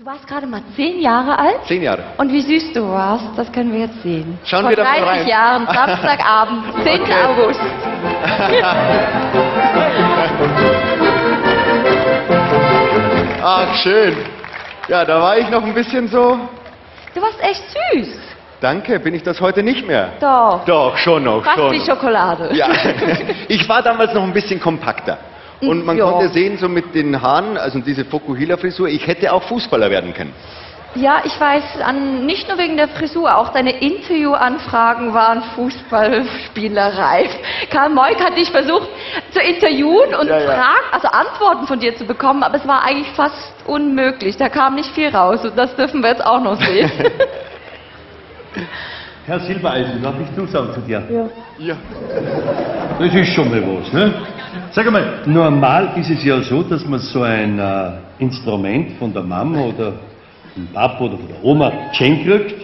Du warst gerade mal 10 Jahre alt? 10 Jahre. Und wie süß du warst, das können wir jetzt sehen. Schauen wir da rein. Vor 30 Jahren, Samstagabend, 10. Okay. August. Ach, schön. Ja, da war ich noch ein bisschen so... Du warst echt süß. Danke, bin ich das heute nicht mehr? Doch. Doch, schon noch. Fast schon wie Schokolade. Ja. Ich war damals noch ein bisschen kompakter. Und man konnte sehen, so mit den Haaren, also diese Fokuhila-Frisur, ich hätte auch Fußballer werden können. Ja, ich weiß, nicht nur wegen der Frisur, auch deine Interviewanfragen waren Fußballspielerei. Karl Moik hat dich versucht zu interviewen und Fragen, also Antworten von dir zu bekommen, aber es war eigentlich fast unmöglich. Da kam nicht viel raus und das dürfen wir jetzt auch noch sehen. Herr Silbereisen, darf ich zusagen zu dir? Ja. Ja. Das ist schon mal was, ne? Sag mal, normal ist es ja so, dass man so ein Instrument von der Mama oder vom Papa oder von der Oma geschenkt kriegt.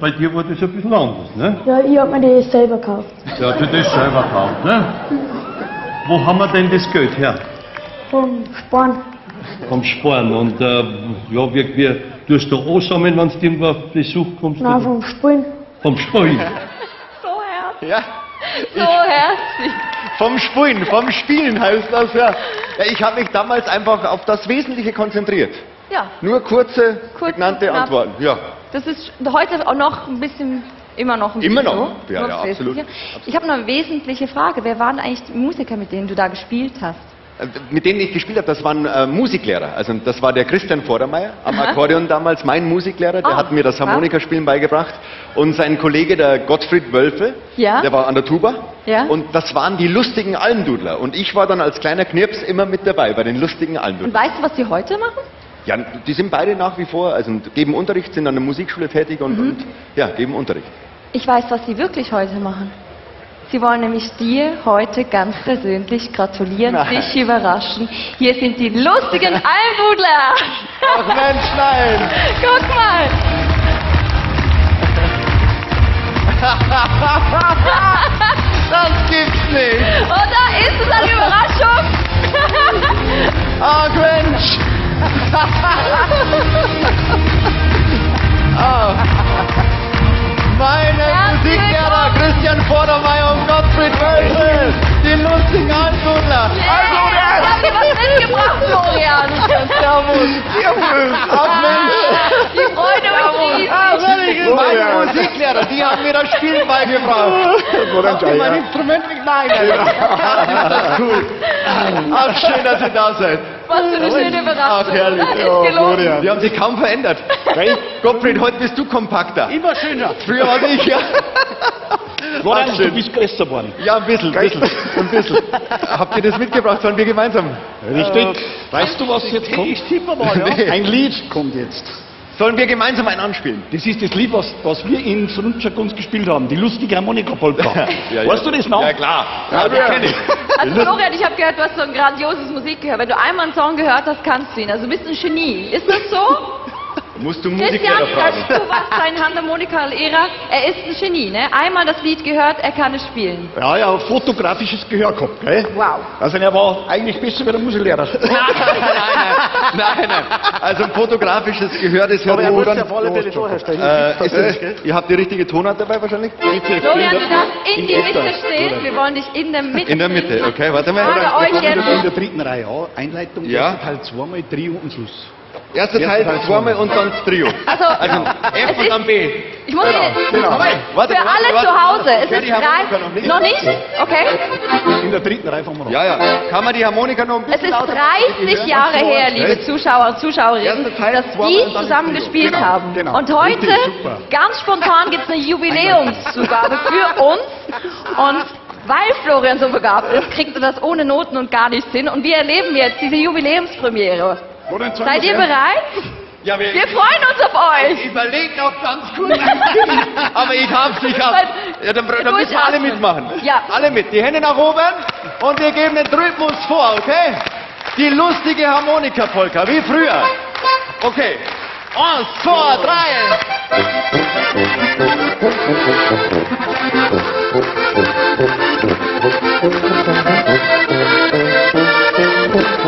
Bei dir war das ein bisschen anders, ne? Ja, ich hab mir das selber gekauft. Ja, du das selber gekauft, ne? Wo haben wir denn das Geld her? Vom Sparen. Vom Sparen und ja, wir tust du ansammeln, wenn du irgendwo auf Besuch kommst? Nein, vom Spielen. Vom Spielen? So herzlich. Ja. So herzlich. Vom Spielen, vom Spielen heißt das, ja. Ich habe mich damals einfach auf das Wesentliche konzentriert. Ja. Nur kurze prägnante Antworten. Ja. Das ist heute auch noch ein bisschen, immer noch ein bisschen. So. Ja, ja, absolut. Ich habe noch eine wesentliche Frage. Wer waren eigentlich die Musiker, mit denen du da gespielt hast? Mit denen ich gespielt habe, das waren Musiklehrer. Also das war der Christian Vordermeier am Akkordeon damals, mein Musiklehrer, der hat mir das Harmonikaspielen beigebracht. Und sein Kollege, der Gottfried Wölfe, der war an der Tuba. Ja. Und das waren die Lustigen Almdudler. Und ich war dann als kleiner Knirps immer mit dabei bei den Lustigen Almdudlern. Und weißt du, was die heute machen? Ja, die sind beide nach wie vor, also geben Unterricht, sind an der Musikschule tätig und ja, geben Unterricht. Ich weiß, was sie wirklich heute machen. Sie wollen nämlich dir heute ganz persönlich gratulieren, dich überraschen. Hier sind die Lustigen Almdudler. Ach Mensch, nein. Guck mal. Das gibt's nicht. Und da ist es eine Überraschung. Ach Mensch. Meine Musiklehrer Christian Vordermeier und Gottfried Wölfe, die Lustigen Almdudler. Yeah, haben wir was mitgebracht, Florian? Servus. Servus. Ach Mensch. Die Freude und meine Musiklehrer, die haben mir das Spiel beigebracht. Habt ihr mein Instrument nicht? Nein. Cool. Ach, schön, dass ihr da seid. Was für eine schöne Überraschung. Ach, herrlich. Ja, die haben sich kaum verändert. Gottfried, heute bist du kompakter. Immer schöner. Früher war ich, ja. Florian, du bist größer geworden. Ja, ein bisschen, ein bisschen. Habt ihr das mitgebracht? Waren wir gemeinsam? Richtig. Weißt du, was jetzt kommt? Ich tippe mal, ja. Ein Lied kommt jetzt. Sollen wir gemeinsam einen anspielen? Das ist das Lied, was wir in Sruntschakunst gespielt haben. Die Lustige Harmonika Polka. Weißt du das noch? Ja, klar. Ja, das kenne ich. Also Florian, ich habe gehört, du hast so ein grandioses Musikgehör. Wenn du einmal einen Song gehört hast, kannst du ihn. Also du bist ein Genie. Ist das so? Musst du Musiklehrer fragen. Christian, du warst dein Harmonika-Lehrer, er ist ein Genie, ne? Einmal das Lied gehört, er kann es spielen. Ja, er hat fotografisches Gehör gehabt, gell? Wow. Also er war eigentlich besser wie der Musiklehrer. Nein, nein. Also ein fotografisches Gehör, das hört man dann... Aber er muss ja vor allem herstellen. Ihr habt die richtige Tonart dabei wahrscheinlich? Florian, du darfst in die Mitte stehen. Wir wollen dich in der Mitte. In der Mitte, okay, warte mal. In der dritten Reihe, Einleitung, halt zweimal, Trio und Schluss. Erster Teil Formel und dann Trio. Also F und dann B. Ich muss für alle zu Hause. Es ist drei. Noch nicht? Okay. In der dritten Reihe fangen wir noch. Ja, ja. Kann man die Harmonika noch ein bisschen lauter? Es ist 30 Jahre her, liebe Zuschauer und Zuschauerinnen, dass die zusammen gespielt haben. Und heute, ganz spontan, gibt es eine Jubiläumszugabe für uns. Und weil Florian so begabt ist, kriegt er das ohne Noten und gar nichts hin. Und wir erleben jetzt diese Jubiläumspremiere. Seid ihr bereit? Ja, wir freuen uns auf euch. Ich überlege noch ganz kurz. Aber ich hab's nicht ab. Ja, dann müssen alle mitmachen. Ja. Alle mit. Die Hände nach oben und wir geben den Rhythmus vor, okay? Die lustige Harmonika-Polka, wie früher. Okay. 1, 2, 3.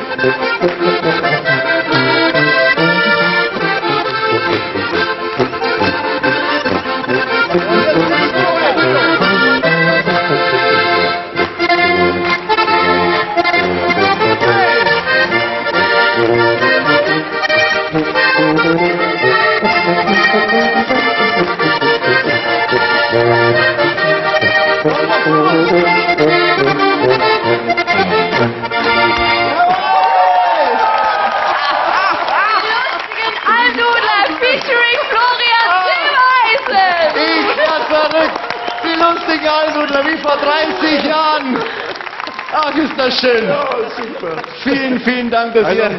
Wie vor 30 Jahren. Ach, ist das schön. Ja, super. Vielen, vielen Dank, dass ihr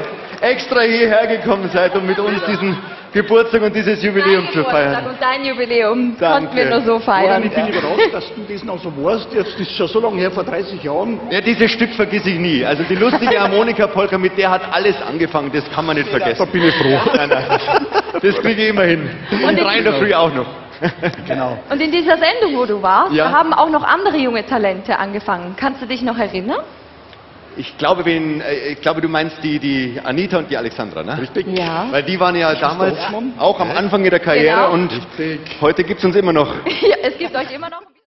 extra hierher gekommen seid, um mit uns diesen Geburtstag und dieses Jubiläum zu feiern. Und dein Jubiläum konnten wir nur so feiern. Ich bin überrascht, dass du das noch so warst. Jetzt ist schon so lange her, vor 30 Jahren. Ja, dieses Stück vergesse ich nie. Also die lustige Harmonika Polka, mit der hat alles angefangen. Das kann man nicht vergessen. Da bin ich froh. Nein, nein. Das kriege ich immer hin. Und 3 in der Früh auch noch. Genau. Und in dieser Sendung, wo du warst, haben auch noch andere junge Talente angefangen. Kannst du dich noch erinnern? Ich glaube, du meinst die Anita und die Alexandra, ne? Richtig. Ja. Weil die waren ja damals auch am Anfang ihrer Karriere und heute gibt es uns immer noch. Ja, es gibt euch immer noch.